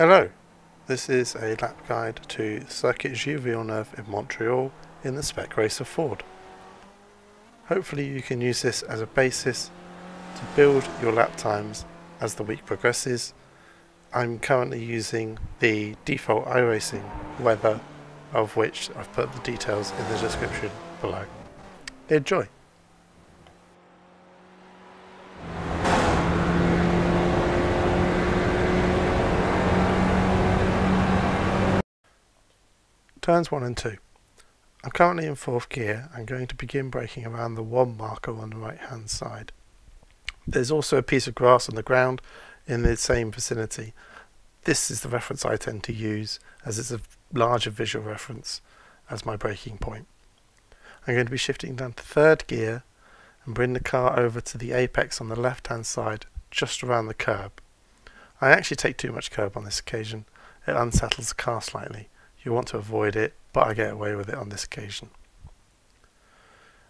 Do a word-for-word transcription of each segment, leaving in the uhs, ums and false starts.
Hello, this is a lap guide to Circuit Gilles Villeneuve in Montreal in the Spec Racer Ford. Hopefully you can use this as a basis to build your lap times as the week progresses. I'm currently using the default iRacing weather, of which I've put the details in the description below. Enjoy! Turns one and two. I'm currently in fourth gear and going to begin braking around the one marker on the right hand side. There's also a piece of grass on the ground in the same vicinity. This is the reference I tend to use as it's a larger visual reference as my braking point. I'm going to be shifting down to third gear and bring the car over to the apex on the left hand side just around the curb. I actually take too much curb on this occasion, it unsettles the car slightly. You want to avoid it, but I get away with it on this occasion.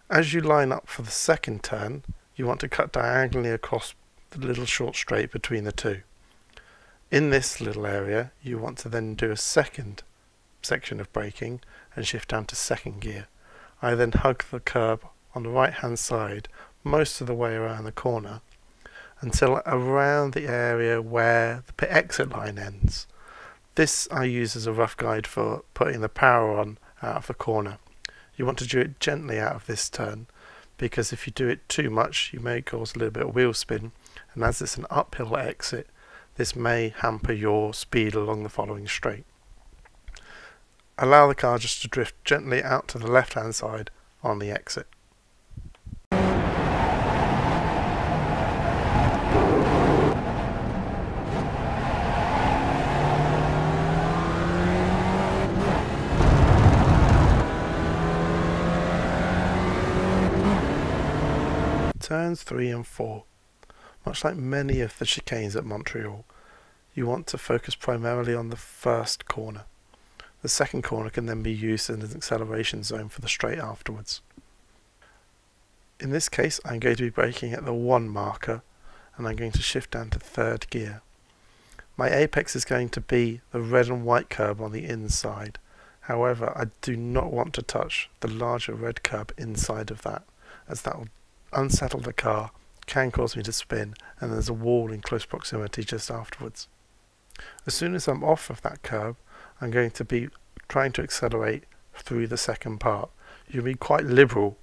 As you line up for the second turn, you want to cut diagonally across the little short straight between the two. In this little area, you want to then do a second section of braking and shift down to second gear. I then hug the curb on the right hand side most of the way around the corner until around the area where the exit line ends. This I use as a rough guide for putting the power on out of the corner. You want to do it gently out of this turn, because if you do it too much you may cause a little bit of wheel spin, and as it's an uphill exit this may hamper your speed along the following straight. Allow the car just to drift gently out to the left hand side on the exit. Turns three and four. Much like many of the chicanes at Montreal, you want to focus primarily on the first corner. The second corner can then be used as an acceleration zone for the straight afterwards. In this case I'm going to be braking at the one marker and I'm going to shift down to third gear. My apex is going to be the red and white curb on the inside, however I do not want to touch the larger red curb inside of that, as that will unsettle the car, can cause me to spin, and there's a wall in close proximity just afterwards. As soon as I'm off of that curb I'm going to be trying to accelerate through the second part. You'll be quite liberal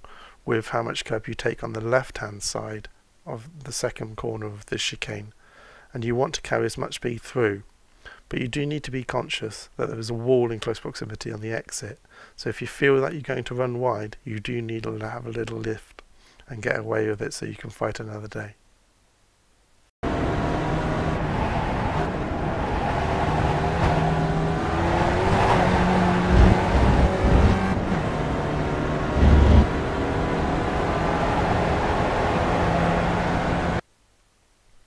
with how much curb you take on the left hand side of the second corner of this chicane, and you want to carry as much speed through, but you do need to be conscious that there is a wall in close proximity on the exit, so if you feel that you're going to run wide you do need to have a little lift and get away with it so you can fight another day.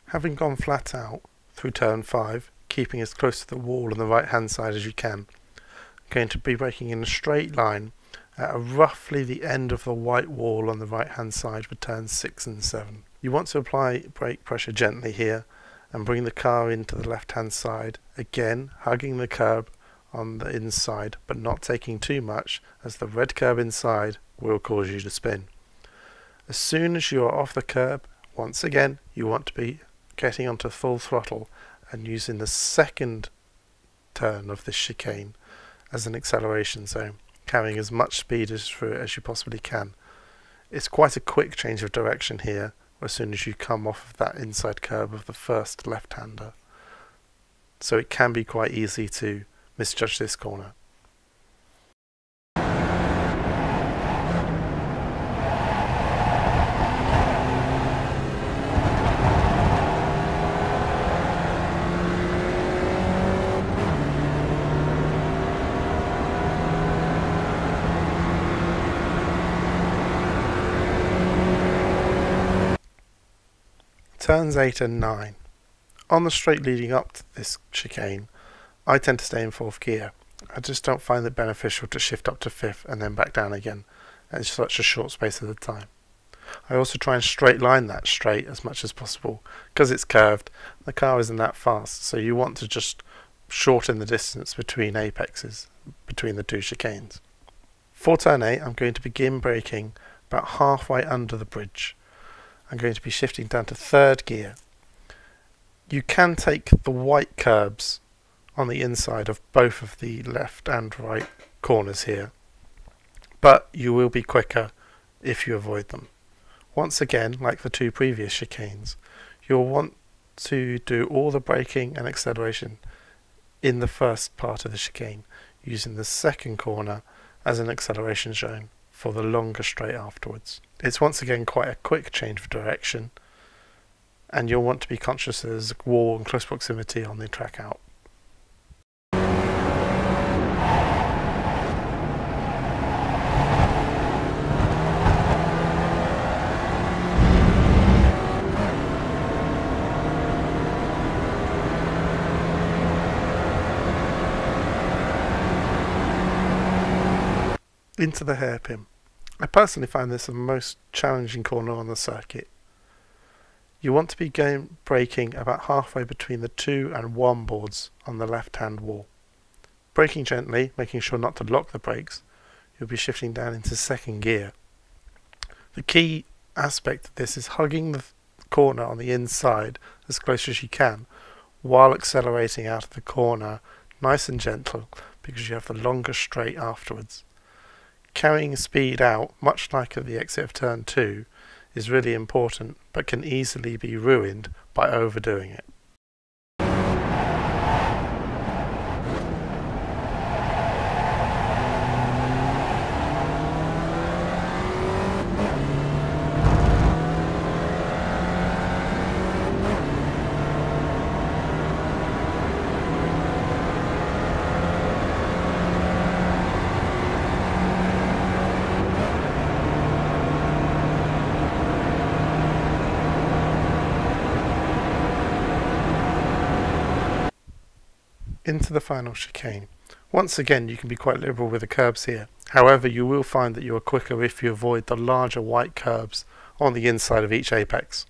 Having gone flat out through turn five, keeping as close to the wall on the right hand side as you can, I'm going to be braking in a straight line at roughly the end of the white wall on the right hand side for turns six and seven. You want to apply brake pressure gently here and bring the car into the left hand side, again hugging the curb on the inside but not taking too much, as the red curb inside will cause you to spin. As soon as you are off the curb, once again you want to be getting onto full throttle and using the second turn of this chicane as an acceleration zone, carrying as much speed as through it as you possibly can. It's quite a quick change of direction here as soon as you come off of that inside curb of the first left-hander, so it can be quite easy to misjudge this corner. Turns eight and nine. On the straight leading up to this chicane, I tend to stay in fourth gear. I just don't find it beneficial to shift up to fifth and then back down again at such a short space at a time. I also try and straight line that straight as much as possible, because it's curved, the car isn't that fast, so you want to just shorten the distance between apexes, between the two chicanes. For turn eight, I'm going to begin braking about halfway under the bridge. I'm going to be shifting down to third gear. You can take the white curbs on the inside of both of the left and right corners here, but you will be quicker if you avoid them. Once again, like the two previous chicanes, you'll want to do all the braking and acceleration in the first part of the chicane, using the second corner as an acceleration zone for the longer straight afterwards. It's once again quite a quick change of direction, and you'll want to be conscious of there's wall and close proximity on the track out. Into the hairpin. I personally find this the most challenging corner on the circuit. You want to be going braking about halfway between the two and one boards on the left hand wall. Braking gently, making sure not to lock the brakes, you'll be shifting down into second gear. The key aspect of this is hugging the corner on the inside as close as you can while accelerating out of the corner nice and gentle, because you have the longer straight afterwards. Carrying speed out, much like at the exit of turn two, is really important, but can easily be ruined by overdoing it. Into the final chicane. Once again, you can be quite liberal with the curbs here. However, you will find that you are quicker if you avoid the larger white curbs on the inside of each apex.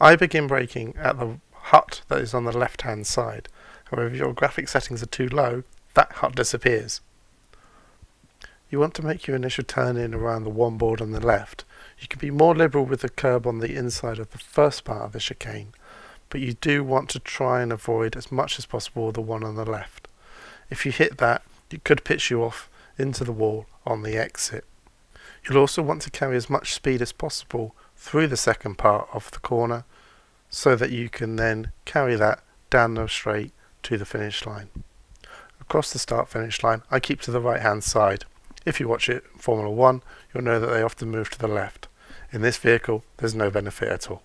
I begin braking at the hut that is on the left hand side. However, if your graphic settings are too low, that hut disappears. You want to make your initial turn in around the one board on the left. You can be more liberal with the curb on the inside of the first part of the chicane, but you do want to try and avoid as much as possible the one on the left. If you hit that, it could pitch you off into the wall on the exit. You'll also want to carry as much speed as possible through the second part of the corner, so that you can then carry that down the straight to the finish line. Across the start finish line, I keep to the right hand side. If you watch it in Formula One, you'll know that they often move to the left. In this vehicle, there's no benefit at all.